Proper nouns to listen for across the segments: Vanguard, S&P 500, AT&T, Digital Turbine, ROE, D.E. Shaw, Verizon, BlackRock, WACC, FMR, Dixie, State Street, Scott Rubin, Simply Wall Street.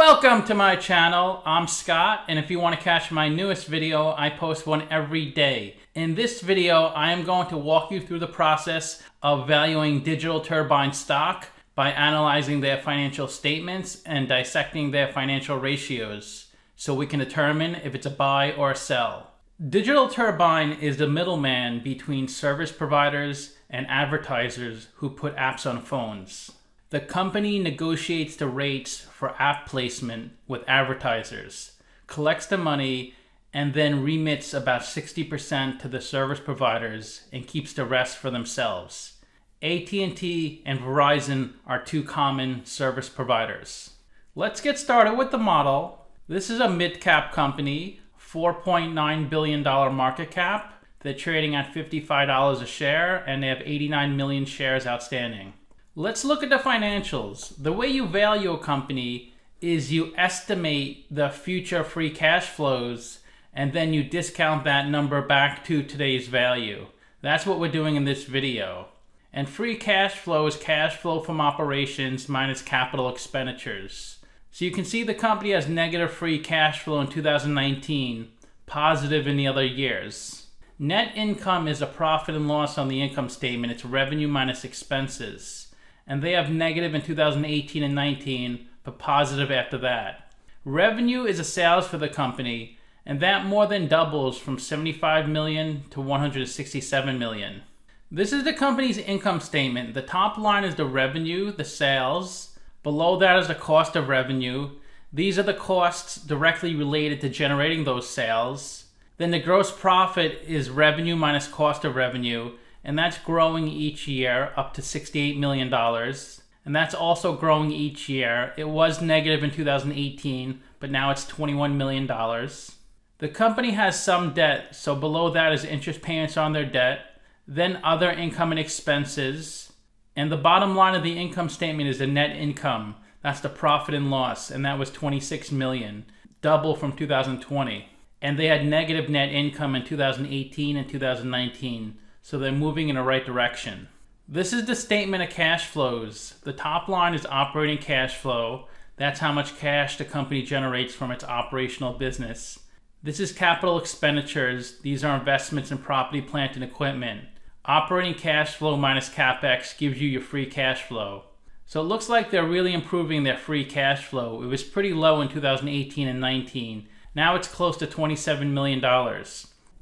Welcome to my channel. I'm Scott, and if you want to catch my newest video, I post one every day. In this video, I am going to walk you through the process of valuing Digital Turbine stock by analyzing their financial statements and dissecting their financial ratios so we can determine if it's a buy or a sell. Digital Turbine is the middleman between service providers and advertisers who put apps on phones. The company negotiates the rates for app placement with advertisers, collects the money, and then remits about 60% to the service providers and keeps the rest for themselves. AT&T and Verizon are two common service providers. Let's get started with the model. This is a mid-cap company, $4.9 billion market cap. They're trading at $55 a share, and they have 89 million shares outstanding. Let's look at the financials. The way you value a company is you estimate the future free cash flows, and then you discount that number back to today's value. That's what we're doing in this video. And free cash flow is cash flow from operations minus capital expenditures. So you can see the company has negative free cash flow in 2019, positive in the other years. Net income is a profit and loss on the income statement. It's revenue minus expenses. And they have negative in 2018 and 19, but positive after that. Revenue is a sales for the company, and that more than doubles from $75 million to $167 million. This is the company's income statement. The top line is the revenue, the sales. Below that is the cost of revenue. These are the costs directly related to generating those sales. Then the gross profit is revenue minus cost of revenue, and that's growing each year up to $68 million. And that's also growing each year. It was negative in 2018, but now it's $21 million. The company has some debt, so below that is interest payments on their debt, then other income and expenses. And the bottom line of the income statement is the net income. That's the profit and loss, and that was $26 million, double from 2020. And they had negative net income in 2018 and 2019, so they're moving in the right direction. This is the statement of cash flows. The top line is operating cash flow. That's how much cash the company generates from its operational business. This is capital expenditures. These are investments in property, plant, and equipment. Operating cash flow minus CapEx gives you your free cash flow. So it looks like they're really improving their free cash flow. It was pretty low in 2018 and 19. Now it's close to $27 million.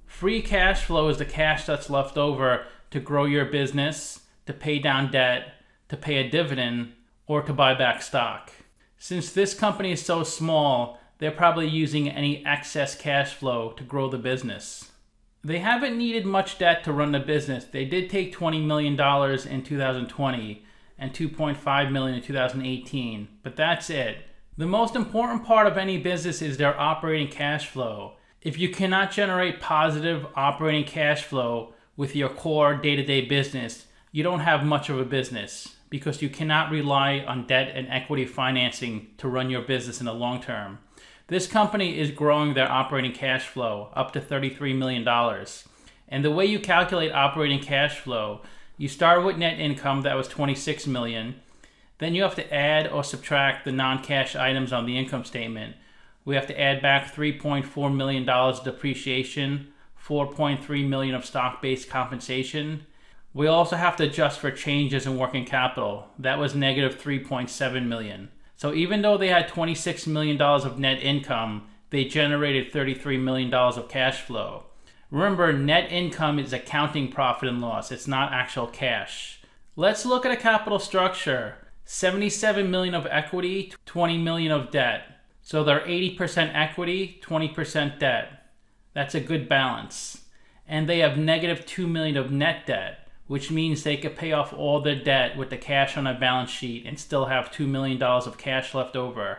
Free cash flow is the cash that's left over to grow your business, to pay down debt, to pay a dividend, or to buy back stock. Since this company is so small, they're probably using any excess cash flow to grow the business. They haven't needed much debt to run the business. They did take $20 million in 2020 and $2.5 million in 2018, but that's it. The most important part of any business is their operating cash flow. If you cannot generate positive operating cash flow with your core day-to-day business, you don't have much of a business because you cannot rely on debt and equity financing to run your business in the long term. This company is growing their operating cash flow up to $33 million. And the way you calculate operating cash flow, you start with net income, that was $26 million. Then you have to add or subtract the non-cash items on the income statement. We have to add back $3.4 million of depreciation, $4.3 million of stock-based compensation. We also have to adjust for changes in working capital. That was negative $3.7 million. So even though they had $26 million of net income, they generated $33 million of cash flow. Remember, net income is accounting profit and loss. It's not actual cash. Let's look at a capital structure. $77 million of equity, $20 million of debt. So they're 80% equity, 20% debt. That's a good balance. And they have negative $2 million of net debt, which means they could pay off all their debt with the cash on their balance sheet and still have $2 million of cash left over.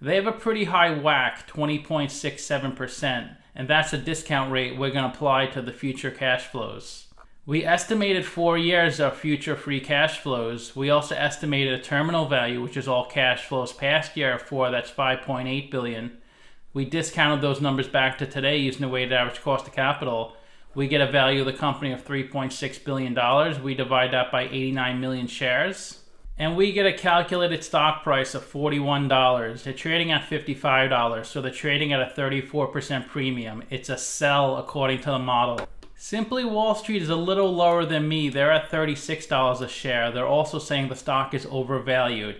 They have a pretty high WACC, 20.67%, and that's the discount rate we're gonna apply to the future cash flows. We estimated 4 years of future free cash flows. We also estimated a terminal value, which is all cash flows past year 4, that's $5.8 billion. We discounted those numbers back to today using the weighted average cost of capital. We get a value of the company of $3.6 billion. We divide that by 89 million shares. and we get a calculated stock price of $41. They're trading at $55, so they're trading at a 34% premium. It's a sell according to the model. Simply Wall Street is a little lower than me. They're at $36 a share. They're also saying the stock is overvalued.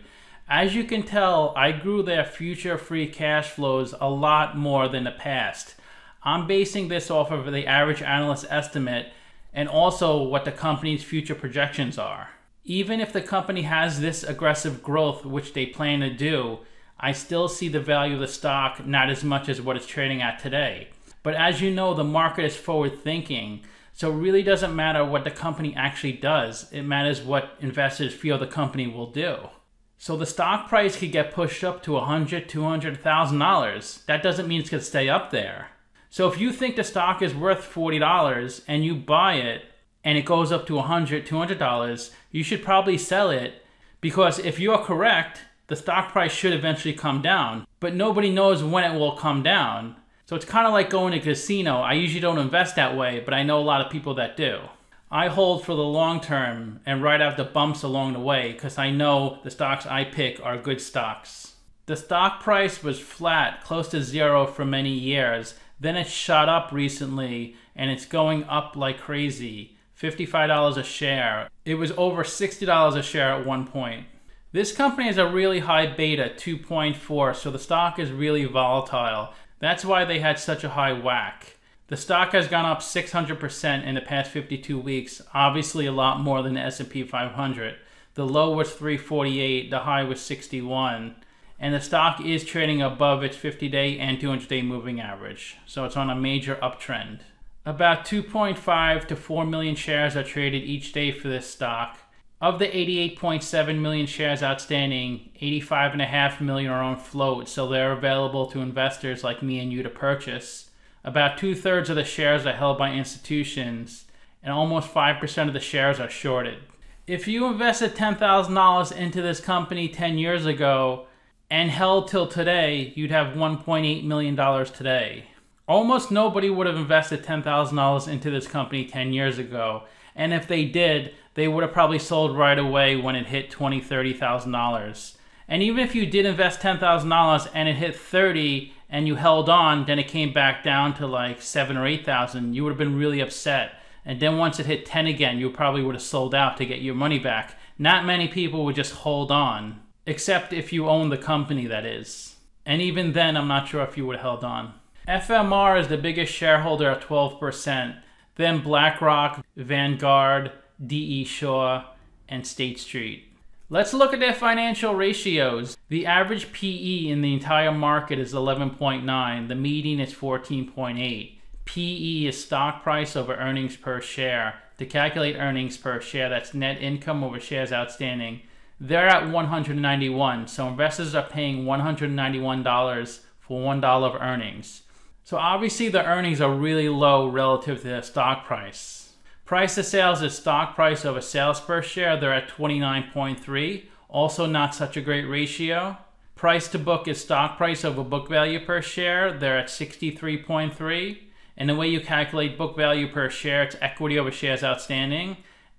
As you can tell, I grew their future free cash flows a lot more than the past. I'm basing this off of the average analyst estimate and also what the company's future projections are. Even if the company has this aggressive growth, which they plan to do, I still see the value of the stock not as much as what it's trading at today. But as you know, the market is forward thinking, so it really doesn't matter what the company actually does. It matters what investors feel the company will do. So the stock price could get pushed up to $100,000, $200,000, $1,000. That doesn't mean it's going to stay up there. So if you think the stock is worth $40 and you buy it, and it goes up to $100, $200, you should probably sell it, because if you're correct, the stock price should eventually come down, but nobody knows when it will come down. So it's kind of like going to a casino. I usually don't invest that way, but I know a lot of people that do. I hold for the long term and ride out the bumps along the way, because I know the stocks I pick are good stocks. The stock price was flat, close to zero for many years. Then it shot up recently and it's going up like crazy. $55 a share. It was over $60 a share at one point. This company has a really high beta, 2.4, so the stock is really volatile. That's why they had such a high WACC. The stock has gone up 600% in the past 52 weeks, obviously a lot more than the S&P 500. The low was 348, the high was 61, and the stock is trading above its 50-day and 200-day moving average, so it's on a major uptrend. About 2.5 to 4 million shares are traded each day for this stock. Of the 88.7 million shares outstanding, 85.5 million are on float, so they're available to investors like me and you to purchase. About 2/3 of the shares are held by institutions, and almost 5% of the shares are shorted. If you invested $10,000 into this company 10 years ago and held till today, you'd have $1.8 million today. Almost nobody would have invested $10,000 into this company 10 years ago. And if they did, they would have probably sold right away when it hit $20,000, $30,000. And even if you did invest $10,000 and it hit $30,000 and you held on, then it came back down to like $7,000 or $8,000, you would have been really upset. And then once it hit $10,000 again, you probably would have sold out to get your money back. Not many people would just hold on, except if you own the company, that is. And even then, I'm not sure if you would have held on. FMR is the biggest shareholder at 12%, then BlackRock, Vanguard, D.E. Shaw, and State Street. Let's look at their financial ratios. The average PE in the entire market is 11.9. The median is 14.8. PE is stock price over earnings per share. To calculate earnings per share, that's net income over shares outstanding. They're at 191, so investors are paying $191 for $1 of earnings. So obviously the earnings are really low relative to their stock price. Price to sales is stock price over sales per share. They're at 29.3, also not such a great ratio. Price to book is stock price over book value per share. They're at 63.3. And the way you calculate book value per share, it's equity over shares outstanding.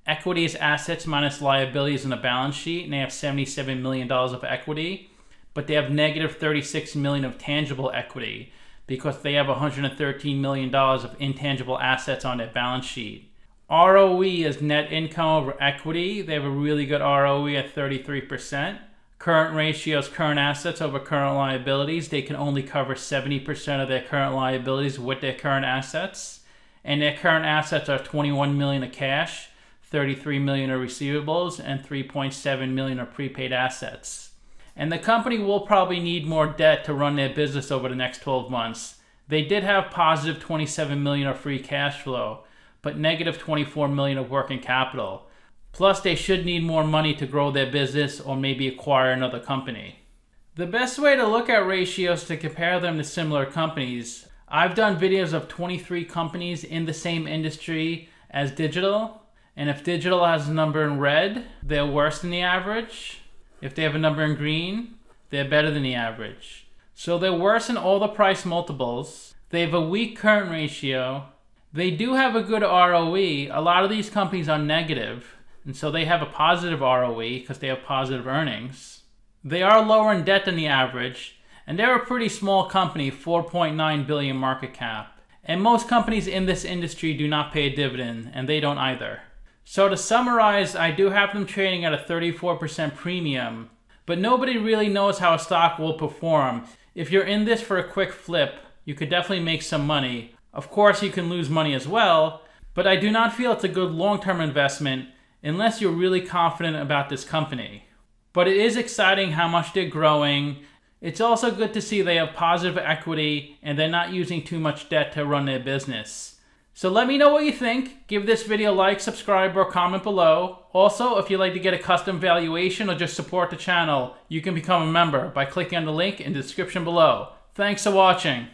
Equity is assets minus liabilities in the balance sheet, and they have $77 million of equity, but they have negative $36 million of tangible equity, because they have $113 million of intangible assets on their balance sheet. ROE is net income over equity. They have a really good ROE at 33%. Current ratio is current assets over current liabilities. They can only cover 70% of their current liabilities with their current assets. And their current assets are $21 million of cash, $33 million of receivables, and $3.7 million of prepaid assets. And the company will probably need more debt to run their business over the next 12 months. They did have positive $27 million of free cash flow, but negative $24 million of working capital. Plus, they should need more money to grow their business or maybe acquire another company. The best way to look at ratios to compare them to similar companies, I've done videos of 23 companies in the same industry as Digital, and if Digital has a number in red, they're worse than the average. If they have a number in green, they're better than the average. So they're worse in all the price multiples. They have a weak current ratio. They do have a good ROE. A lot of these companies are negative. And so they have a positive ROE because they have positive earnings. They are lower in debt than the average, and they're a pretty small company, 4.9 billion market cap. And most companies in this industry do not pay a dividend, and they don't either. So to summarize, I do have them trading at a 34% premium, but nobody really knows how a stock will perform. If you're in this for a quick flip, you could definitely make some money. Of course, you can lose money as well, but I do not feel it's a good long-term investment unless you're really confident about this company. But it is exciting how much they're growing. It's also good to see they have positive equity and they're not using too much debt to run their business. So let me know what you think. Give this video a like, subscribe, or comment below. Also, if you'd like to get a custom valuation or just support the channel, you can become a member by clicking on the link in the description below. Thanks for watching.